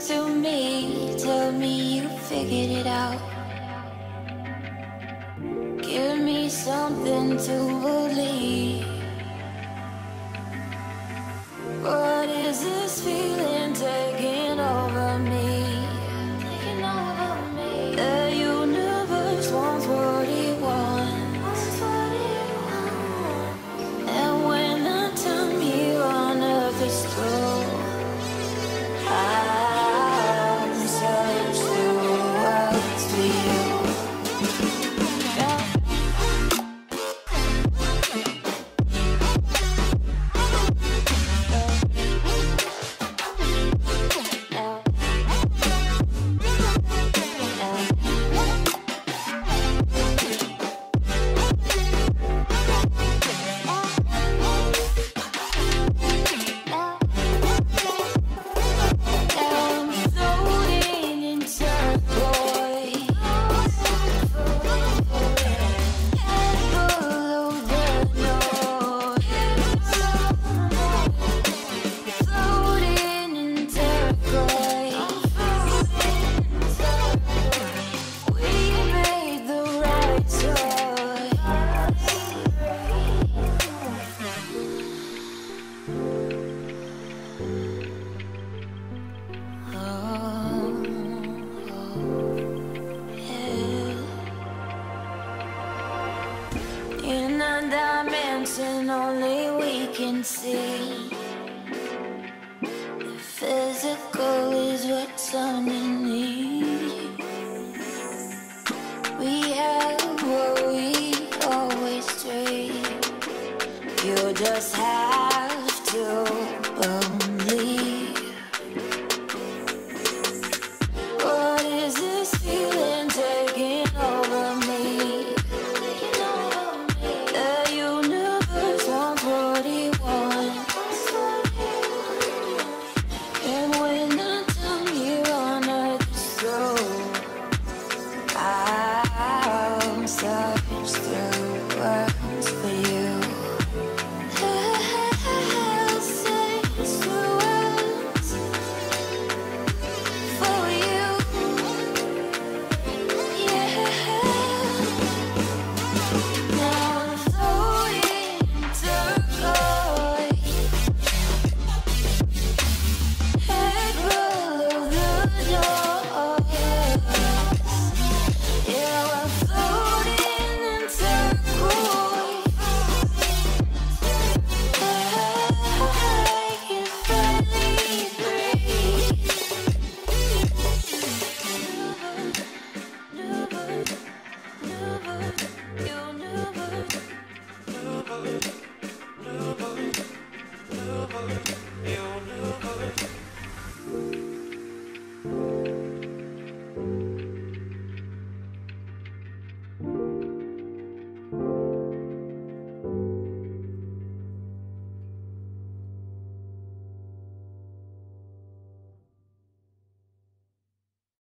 come to me, tell me you figured it out. Give me something to believe. What is this feeling taking over me? The universe wants what it wants, and when the time here on earth is through, I'll search the world for you. In a dimension only we can see.